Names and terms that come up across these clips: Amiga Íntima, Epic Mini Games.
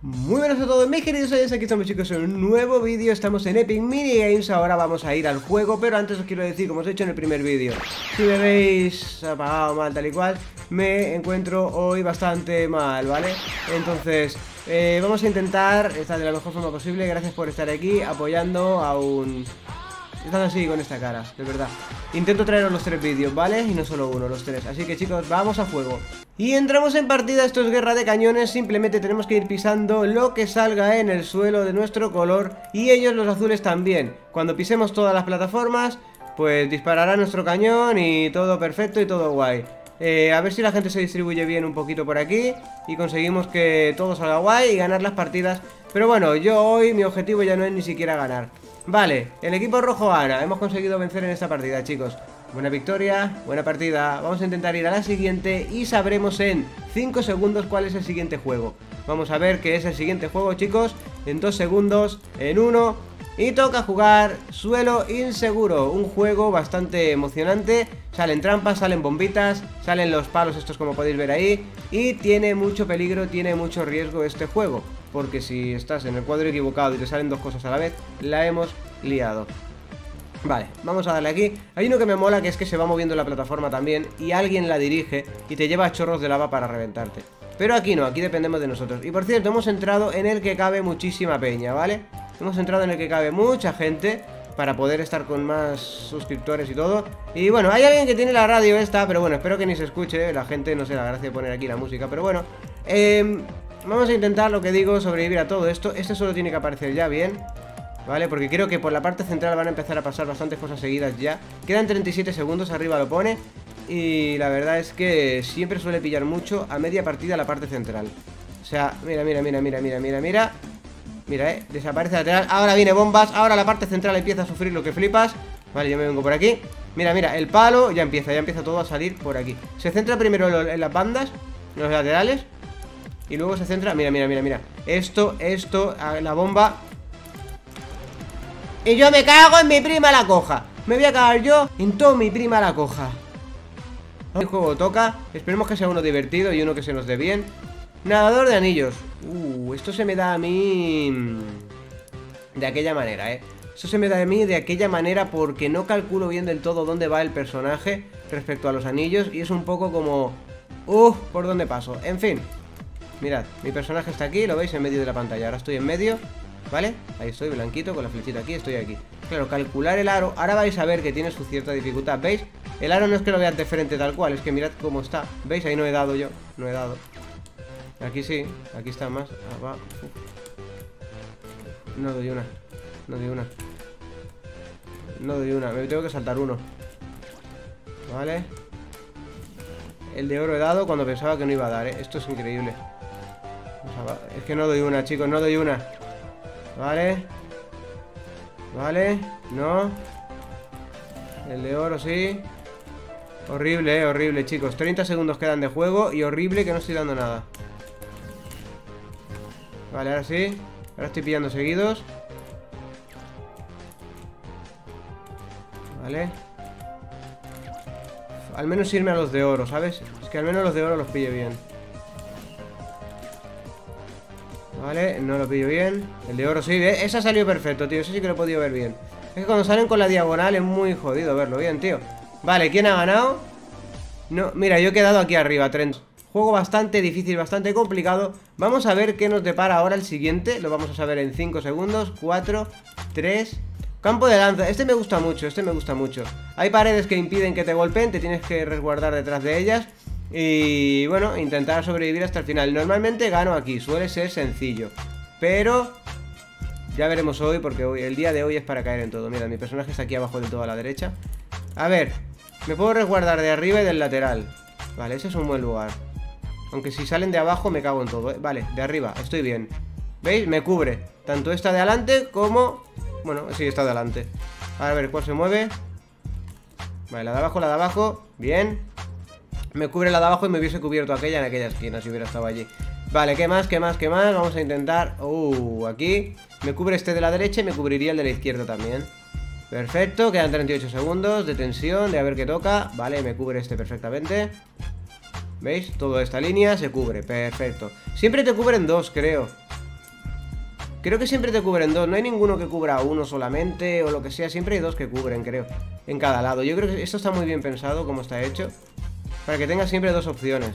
Muy buenas a todos mis queridos oyentes, aquí estamos chicos en un nuevo vídeo, estamos en Epic Mini Games. Ahora vamos a ir al juego, pero antes os quiero decir, como os he hecho en el primer vídeo, si me veis apagado mal tal y cual, me encuentro hoy bastante mal, ¿vale? Entonces, vamos a intentar estar de la mejor forma posible. Gracias por estar aquí apoyando a un... Están así con esta cara, de verdad. Intento traeros los tres vídeos, ¿vale? Y no solo uno, los tres. Así que chicos, vamos a fuego. Y entramos en partida, esto es guerra de cañones. Simplemente tenemos que ir pisando lo que salga en el suelo de nuestro color. Y ellos, los azules, también. Cuando pisemos todas las plataformas, pues disparará nuestro cañón y todo perfecto y todo guay. A ver si la gente se distribuye bien un poquito por aquí y conseguimos que todo salga guay y ganar las partidas. Pero bueno, yo hoy mi objetivo ya no es ni siquiera ganar. Vale, el equipo rojo gana. Hemos conseguido vencer en esta partida, chicos. Buena victoria, buena partida. Vamos a intentar ir a la siguiente y sabremos en 5 segundos cuál es el siguiente juego. Vamos a ver qué es el siguiente juego, chicos. En 2 segundos, en 1. Y toca jugar Suelo Inseguro. Un juego bastante emocionante. Salen trampas, salen bombitas, salen los palos estos como podéis ver ahí. Y tiene mucho peligro, tiene mucho riesgo este juego, porque si estás en el cuadro equivocado y te salen dos cosas a la vez, la hemos liado. Vale, vamos a darle aquí. Hay uno que me mola, que es que se va moviendo la plataforma también y alguien la dirige y te lleva a chorros de lava para reventarte. Pero aquí no, aquí dependemos de nosotros. Y por cierto, hemos entrado en el que cabe muchísima peña, ¿vale? Hemos entrado en el que cabe mucha gente para poder estar con más suscriptores y todo. Y bueno, hay alguien que tiene la radio esta, pero bueno, espero que ni se escuche. La gente, no sé, la gracia de poner aquí la música, pero bueno. Vamos a intentar, lo que digo, sobrevivir a todo esto. Este solo tiene que aparecer ya bien, ¿vale? Porque creo que por la parte central van a empezar a pasar bastantes cosas seguidas ya. Quedan 37 segundos, arriba lo pone. Y la verdad es que siempre suele pillar mucho a media partida la parte central. O sea, mira. Mira, desaparece lateral, ahora viene bombas, ahora la parte central empieza a sufrir lo que flipas. Vale, yo me vengo por aquí. Mira, el palo, ya empieza todo a salir por aquí. Se centra primero en las bandas, en los laterales. Y luego se centra, mira. Esto, la bomba. Y yo me cago en mi prima la coja. Me voy a cagar yo en todo mi prima la coja. El juego toca. Esperemos que sea uno divertido y uno que se nos dé bien. Nadador de anillos. Esto se me da a mí de aquella manera, Esto se me da a mí de aquella manera porque no calculo bien del todo dónde va el personaje respecto a los anillos. Y es un poco como... ¿por dónde paso? En fin. Mirad, mi personaje está aquí, lo veis en medio de la pantalla. Ahora estoy en medio, ¿vale? Ahí estoy, blanquito, con la flechita aquí, estoy aquí. Claro, calcular el aro, ahora vais a ver que tiene su cierta dificultad, ¿veis? El aro no es que lo veas de frente tal cual, es que mirad cómo está. ¿Veis? Ahí no he dado yo, no he dado. Aquí sí, aquí está más. No doy una, me tengo que saltar uno. Vale. El de oro he dado cuando pensaba que no iba a dar, Esto es increíble. Es que no doy una, chicos, no doy una. Vale. Vale, no. El de oro sí. Horrible, horrible, chicos. 30 segundos quedan de juego y horrible que no estoy dando nada. Vale, ahora sí. Ahora estoy pillando seguidos. Vale. Al menos irme a los de oro, ¿sabes? Es que al menos los de oro los pillo bien. Vale, no lo pillo bien. El de oro sí, ese ha salido perfecto, tío. Ese sí que lo he podido ver bien. Es que cuando salen con la diagonal es muy jodido verlo bien, tío. Vale, ¿quién ha ganado? No, mira, yo he quedado aquí arriba, Trent. Juego bastante difícil, bastante complicado. Vamos a ver qué nos depara ahora el siguiente. Lo vamos a saber en 5 segundos. 4, 3... Campo de danza, este me gusta mucho, Hay paredes que impiden que te golpeen, te tienes que resguardar detrás de ellas. Y bueno, intentar sobrevivir hasta el final. Normalmente gano aquí, suele ser sencillo, pero ya veremos hoy, porque hoy, el día de hoy es para caer en todo. Mira, mi personaje está aquí abajo del todo a la derecha. A ver, me puedo resguardar de arriba y del lateral. Vale, ese es un buen lugar. Aunque si salen de abajo me cago en todo, Vale, de arriba, estoy bien. ¿Veis? Me cubre, tanto esta de adelante como... Bueno, sí, está delante. A ver, ¿cuál se mueve? Vale, la de abajo, bien. Me cubre la de abajo y me hubiese cubierto aquella en aquella esquina si hubiera estado allí. Vale, ¿qué más? Vamos a intentar... Aquí. Me cubre este de la derecha y me cubriría el de la izquierda también. Perfecto, quedan 38 segundos de tensión, de a ver qué toca. Vale, me cubre este perfectamente. ¿Veis? Toda esta línea se cubre, perfecto. Siempre te cubren dos, creo. Creo que siempre te cubren dos, no hay ninguno que cubra uno solamente o lo que sea, siempre hay dos que cubren, creo, en cada lado. Yo creo que esto está muy bien pensado, como está hecho, para que tengas siempre dos opciones.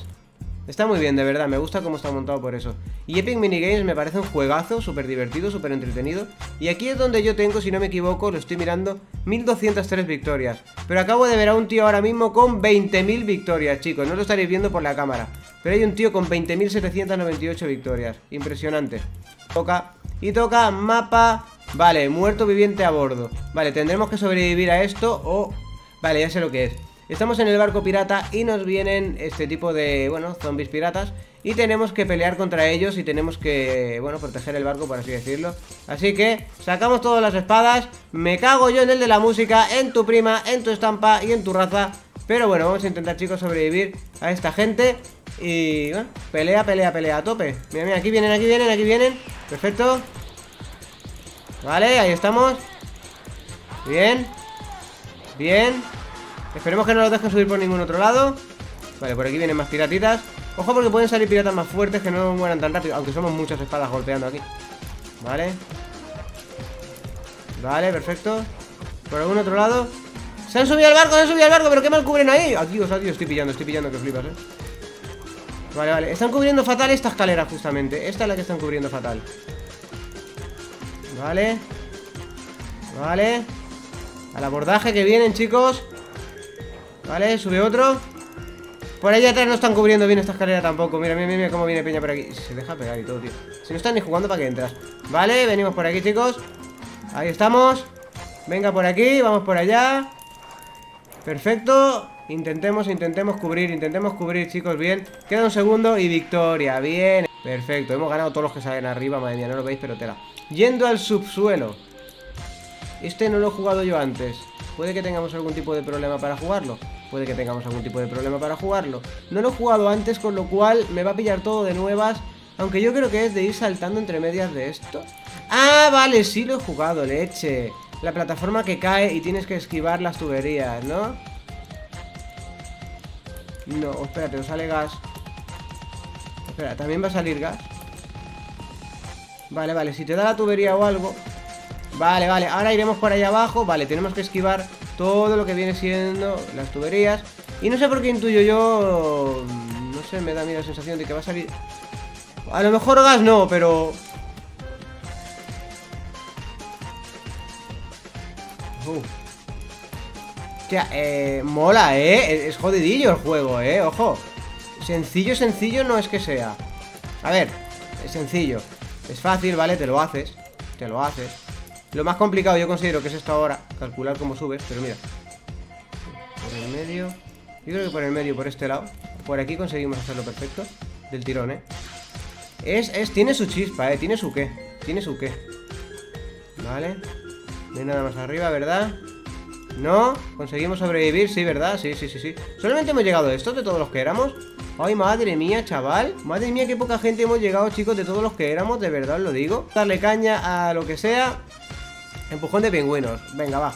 Está muy bien, de verdad, me gusta cómo está montado por eso. Y Epic Mini Games me parece un juegazo, súper divertido, súper entretenido. Y aquí es donde yo tengo, si no me equivoco, lo estoy mirando, 1203 victorias. Pero acabo de ver a un tío ahora mismo con 20.000 victorias, chicos, no lo estaréis viendo por la cámara. Pero hay un tío con 20.798 victorias, impresionante. Toca mapa, vale, muerto viviente a bordo. Vale, tendremos que sobrevivir a esto o... Vale, ya sé lo que es. Estamos en el barco pirata y nos vienen este tipo de, bueno, zombies piratas. Y tenemos que pelear contra ellos y tenemos que, bueno, proteger el barco, por así decirlo. Así que sacamos todas las espadas. Me cago yo en el de la música, en tu prima, en tu estampa y en tu raza. Pero bueno, vamos a intentar, chicos, sobrevivir a esta gente. Y, bueno, pelea a tope. Mira, mira, aquí vienen. Perfecto. Vale, ahí estamos. Bien. Esperemos que no los dejen subir por ningún otro lado. Vale, por aquí vienen más piratitas. Ojo porque pueden salir piratas más fuertes que no mueran tan rápido. Aunque somos muchas espadas golpeando aquí. Vale, perfecto. Por algún otro lado. Se han subido al barco, pero qué mal cubren ahí. Adiós, estoy pillando que flipas, Vale, están cubriendo fatal esta escalera justamente. Esta es la que están cubriendo fatal. Vale. Al abordaje que vienen, chicos. Vale, sube otro. Por ahí atrás no están cubriendo bien esta escalera tampoco. Mira cómo viene peña por aquí. Se deja pegar y todo, tío. Si no están ni jugando, ¿para qué entras? Vale, venimos por aquí, chicos. Ahí estamos. Venga por aquí, vamos por allá. Perfecto. Intentemos cubrir, chicos, bien. Queda un segundo y victoria, bien. Perfecto, hemos ganado todos los que salen arriba. Madre mía, no lo veis, pero tela. Yendo al subsuelo. Este no lo he jugado yo antes. Puede que tengamos algún tipo de problema para jugarlo. No lo he jugado antes, con lo cual me va a pillar todo de nuevas. Aunque yo creo que es de ir saltando entre medias de esto. ¡Ah, vale! Sí lo he jugado, leche. La plataforma que cae y tienes que esquivar las tuberías, ¿no? No, espérate, no sale gas. Espera, ¿también va a salir gas? Vale, si te da la tubería o algo... Vale, ahora iremos por ahí abajo. Vale, tenemos que esquivar todo lo que viene siendo las tuberías. Y no sé por qué intuyo yo... No sé, me da a mí la sensación de que va a salir... A lo mejor gas no, pero... Hostia, mola, es jodidillo el juego, ojo. Sencillo no es que sea. A ver, es sencillo. Es fácil, vale, te lo haces. Lo más complicado yo considero que es esta hora. Calcular cómo subes, pero mira. Por el medio. Yo creo que por el medio, por este lado. Por aquí conseguimos hacerlo perfecto. Del tirón, tiene su chispa, Tiene su qué. Vale. No hay nada más arriba, ¿verdad? No. Conseguimos sobrevivir, sí, ¿verdad? Sí. Solamente hemos llegado a esto de todos los que éramos. Ay, madre mía, chaval. Madre mía, qué poca gente hemos llegado, chicos, de todos los que éramos. De verdad os lo digo. Darle caña a lo que sea. Empujón de pingüinos, venga, va.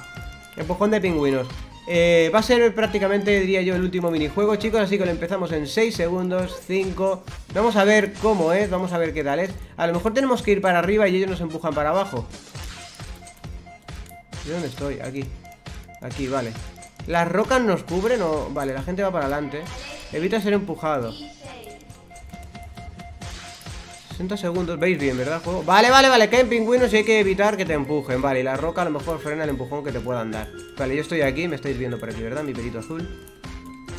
Empujón de pingüinos. Va a ser prácticamente, diría yo, el último minijuego, chicos. Así que lo empezamos en 6 segundos, 5. Vamos a ver cómo es, vamos a ver qué tal es. A lo mejor tenemos que ir para arriba y ellos nos empujan para abajo. ¿De dónde estoy? Aquí, vale. ¿Las rocas nos cubren o...? Vale, la gente va para adelante. Evita ser empujado. 60 segundos, veis bien, ¿verdad, juego? Vale, caen pingüinos y hay que evitar que te empujen. Vale, y la roca a lo mejor frena el empujón que te puedan dar. Vale, yo estoy aquí, me estáis viendo por aquí, ¿verdad? Mi pelito azul.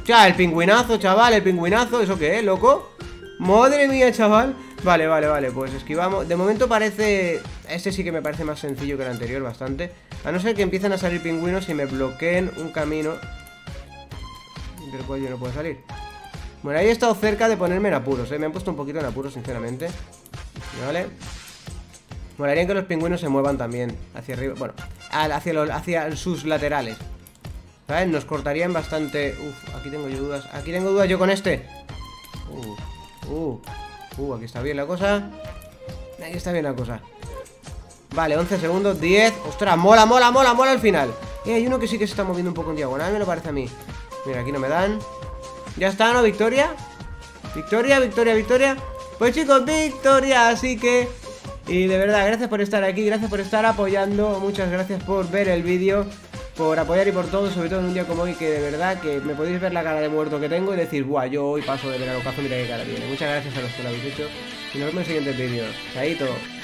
Ya, el pingüinazo, chaval, ¿eso qué es, loco? Madre mía, chaval. Vale, pues esquivamos. De momento parece... Este sí que me parece más sencillo que el anterior, bastante. A no ser que empiecen a salir pingüinos y me bloqueen un camino del cual yo no puedo salir. Bueno, ahí he estado cerca de ponerme en apuros, me han puesto un poquito en apuros, sinceramente. Vale. Molaría que los pingüinos se muevan también hacia arriba, bueno, hacia sus laterales, ¿sabes? Nos cortarían bastante. Uf, aquí tengo dudas yo con este. Aquí está bien la cosa. Vale, 11 segundos, 10. Ostras, mola al final. Hay uno que sí que se está moviendo un poco en diagonal, me lo parece a mí. Mira, aquí no me dan. Ya está, ¿no? Victoria. Pues chicos, victoria. Así que Y de verdad, gracias por estar aquí, gracias por estar apoyando, muchas gracias por ver el vídeo, por apoyar y por todo, sobre todo en un día como hoy, que de verdad que me podéis ver la cara de muerto que tengo y decir, guau, yo hoy paso de verano cazo, mira qué cara tiene. Muchas gracias a los que lo habéis hecho y nos vemos en siguientes vídeos. Chaito.